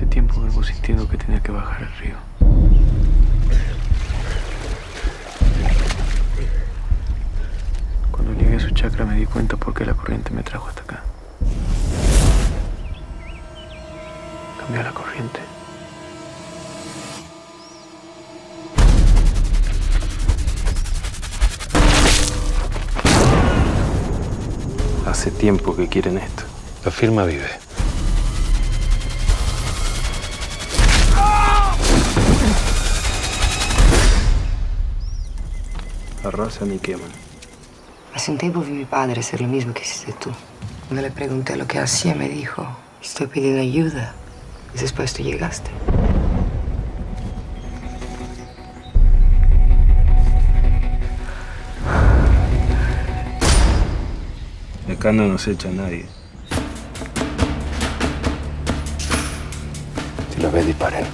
Hace tiempo vengo sintiendo que tenía que bajar al río. Cuando llegué a su chacra me di cuenta por qué la corriente me trajo hasta acá. Cambió la corriente. Hace tiempo que quieren esto. La firma vive. Arrasan y queman. Hace un tiempo vi a mi padre hacer lo mismo que hiciste tú. Cuando le pregunté lo que hacía, me dijo, estoy pidiendo ayuda. Y después tú llegaste. Acá no nos echa nadie. Si lo ves, disparen.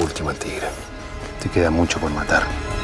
Última tigre. Te queda mucho por matar.